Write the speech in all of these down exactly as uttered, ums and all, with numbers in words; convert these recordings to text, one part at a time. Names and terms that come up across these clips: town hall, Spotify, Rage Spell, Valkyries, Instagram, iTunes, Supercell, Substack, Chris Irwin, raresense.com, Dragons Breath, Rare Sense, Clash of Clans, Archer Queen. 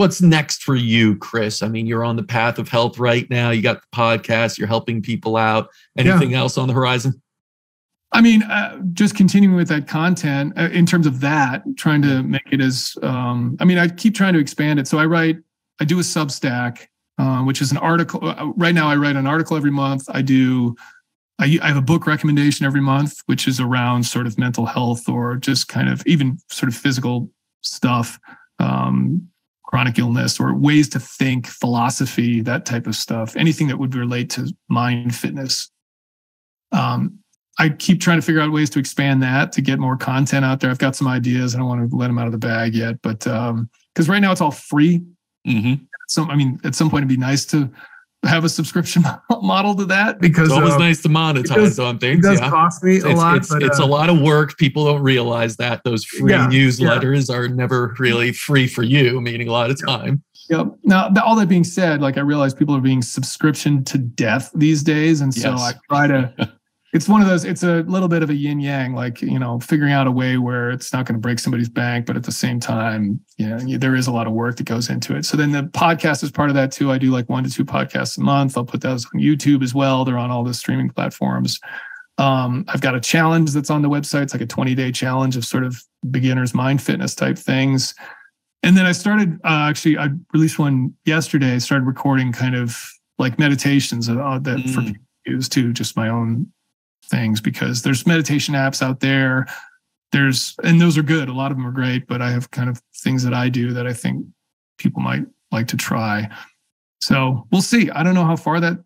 what's next for you, Chris? I mean, you're on the path of health right now. You got the podcast, you're helping people out. Anything yeah. else on the horizon? I mean, uh, just continuing with that content uh, in terms of that, trying to make it as, um, I mean, I keep trying to expand it. So I write, I do a Substack, uh, which is an article. Right now I write an article every month. I do, I, I have a book recommendation every month, which is around sort of mental health or just kind of even sort of physical stuff, um, chronic illness or ways to think, philosophy, that type of stuff, anything that would relate to mind fitness. Um, I keep trying to figure out ways to expand that, to get more content out there. I've got some ideas. I don't want to let them out of the bag yet, but um, because right now it's all free. Mm-hmm. So, I mean, at some point it'd be nice to have a subscription model to that. Because it's always uh, nice to monetize does, on things. It does yeah. cost me a it's, lot. It's, but, uh, it's a lot of work. People don't realize that. Those free yeah, newsletters yeah. are never really free for you, meaning a lot of time. Yep. Now, all that being said, like I realize people are being subscription to death these days. And so yes. I try to... It's one of those, it's a little bit of a yin yang, like, you know, figuring out a way where it's not going to break somebody's bank, but at the same time, you know, there is a lot of work that goes into it. So then the podcast is part of that too. I do like one to two podcasts a month. I'll put those on YouTube as well. They're on all the streaming platforms. Um, I've got a challenge that's on the website. It's like a twenty day challenge of sort of beginner's mind fitness type things. And then I started, uh, actually, I released one yesterday. I started recording kind of like meditations that mm. for people to use too, just my own things, because there's meditation apps out there. There's, and those are good. A lot of them are great, but I have kind of things that I do that I think people might like to try. So we'll see. I don't know how far that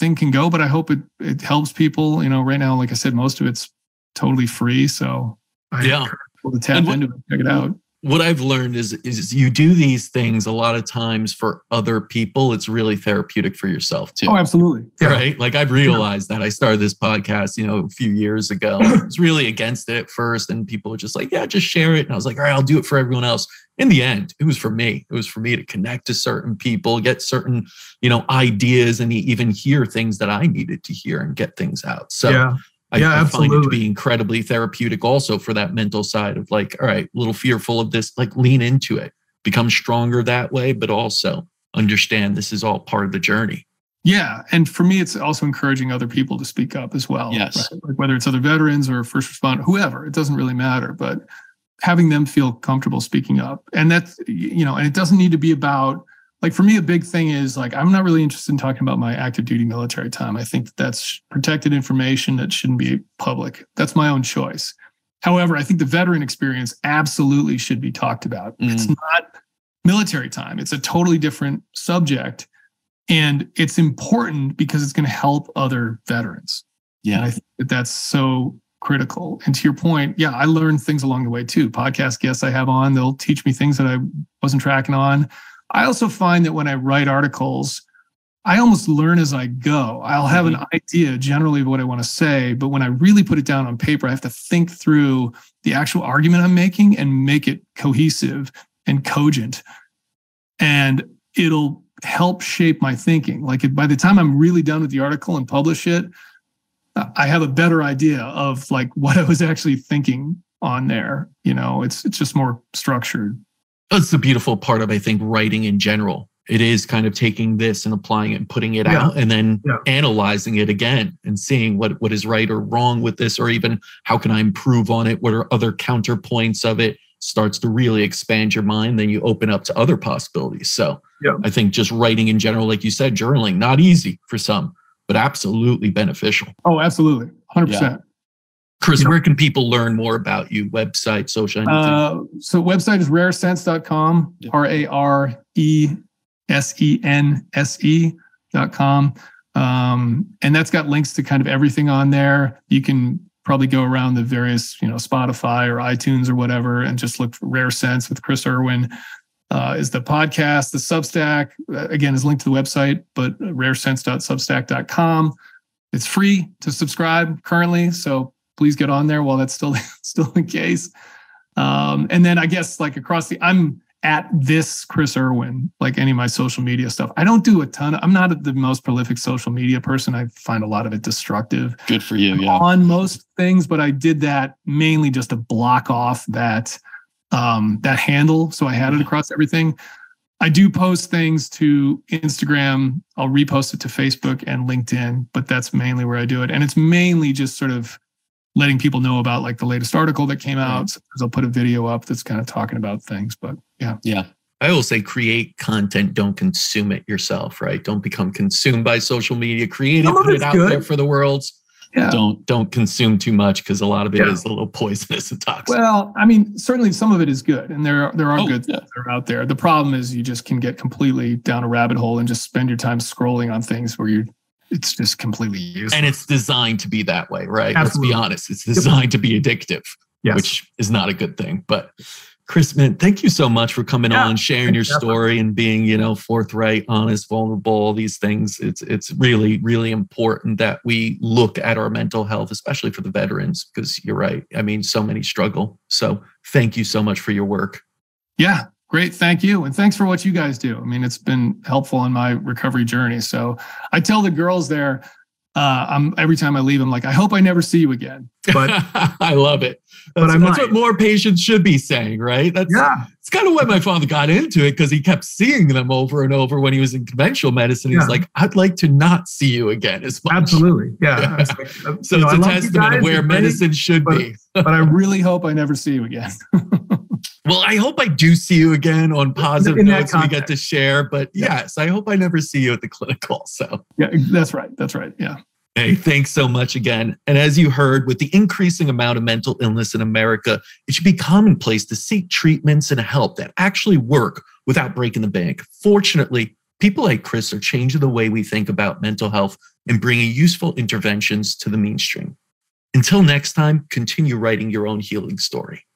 thing can go, but I hope it, it helps people. You know, right now, like I said, most of it's totally free. So I yeah. encourage people to tap what, into it, check it out. What I've learned is, is you do these things a lot of times for other people. It's really therapeutic for yourself too. Oh, absolutely. Yeah. Right? Like I've realized yeah. that. I started this podcast, you know, a few years ago. I was really against it at first. And people were just like, yeah, just share it. And I was like, all right, I'll do it for everyone else. In the end, it was for me. It was for me to connect to certain people, get certain, you know, ideas and even hear things that I needed to hear and get things out. So yeah. I, yeah, I find it to be incredibly therapeutic also for that mental side of like, all right, a little fearful of this, like lean into it, become stronger that way, but also understand this is all part of the journey. Yeah. And for me, it's also encouraging other people to speak up as well. Yes. Right? Like whether it's other veterans or first responders, whoever, it doesn't really matter, but having them feel comfortable speaking up. And that's, you know, and it doesn't need to be about, like for me, a big thing is like, I'm not really interested in talking about my active duty military time. I think that that's protected information that shouldn't be public. That's my own choice. However, I think the veteran experience absolutely should be talked about. Mm. It's not military time. It's a totally different subject. And it's important because it's going to help other veterans. Yeah. And I think that that's so critical. And to your point, yeah, I learned things along the way too. Podcast guests I have on, they'll teach me things that I wasn't tracking on. I also find that when I write articles, I almost learn as I go. I'll have an idea generally of what I want to say, but when I really put it down on paper, I have to think through the actual argument I'm making and make it cohesive and cogent. And it'll help shape my thinking. Like if, by the time I'm really done with the article and publish it, I have a better idea of like what I was actually thinking on there. You know, it's it's just more structured. That's the beautiful part of, I think, writing in general. It is kind of taking this and applying it and putting it yeah. out and then yeah. analyzing it again and seeing what, what is right or wrong with this, or even how can I improve on it? What are other counterpoints of it? Starts to really expand your mind. Then you open up to other possibilities. So yeah. I think just writing in general, like you said, journaling, not easy for some, but absolutely beneficial. Oh, absolutely. one hundred percent. Yeah. Chris, where can people learn more about you? Website, social, anything? Uh, so website is rare sense dot com, yeah. R A R E S E N S E dot com. Um, and that's got links to kind of everything on there. You can probably go around the various, you know, Spotify or iTunes or whatever, and just look for Rare Sense with Chris Irwin. Uh, is the podcast, the Substack, again, is linked to the website, but rare sense dot substack dot com. It's free to subscribe currently, so please get on there while that's still still the case. Um, and then I guess like across the, I'm at this Chris Irwin, like any of my social media stuff. I don't do a ton. Of, I'm not the most prolific social media person. I find a lot of it destructive. Good for you. I'm yeah. on most things, but I did that mainly just to block off that, um, that handle. So I had it across everything. I do post things to Instagram. I'll repost it to Facebook and LinkedIn, but that's mainly where I do it. And it's mainly just sort of letting people know about like the latest article that came out. Sometimes I'll put a video up that's kind of talking about things, but yeah. Yeah. I will say create content, don't consume it yourself, right? Don't become consumed by social media. Create it, put it out good. there for the world. Yeah. Don't don't consume too much because a lot of it yeah. is a little poisonous and toxic. Well, I mean, certainly some of it is good, and there are there are oh, good yeah. things that are out there. The problem is you just can get completely down a rabbit hole and just spend your time scrolling on things where you it's just completely useless. And it's designed to be that way, right? Absolutely. Let's be honest. It's designed to be addictive, yes. which is not a good thing. But Chris, man, thank you so much for coming yeah, on, sharing your definitely. story and being, you know, forthright, honest, vulnerable, all these things. It's it's really, really important that we look at our mental health, especially for the veterans, because you're right. I mean, so many struggle. So thank you so much for your work. Yeah, great. Thank you. And thanks for what you guys do. I mean, it's been helpful in my recovery journey. So I tell the girls there, Uh, I'm every time I leave, I'm like, I hope I never see you again. But I love it. That's, but I'm that's what more patients should be saying, right? That's, yeah. It's kind of why my father got into it, because he kept seeing them over and over when he was in conventional medicine. Yeah. He's like, I'd like to not see you again as much. Absolutely. Yeah. yeah. Like, so you know, it's I a testament of where medicine should but, be. But I really hope I never see you again. Well, I hope I do see you again on positive in notes we get to share. But yes, I hope I never see you at the clinic also. Yeah, that's right. That's right. Yeah. Hey, thanks so much again. And as you heard, with the increasing amount of mental illness in America, it should be commonplace to seek treatments and help that actually work without breaking the bank. Fortunately, people like Chris are changing the way we think about mental health and bringing useful interventions to the mainstream. Until next time, continue writing your own healing story.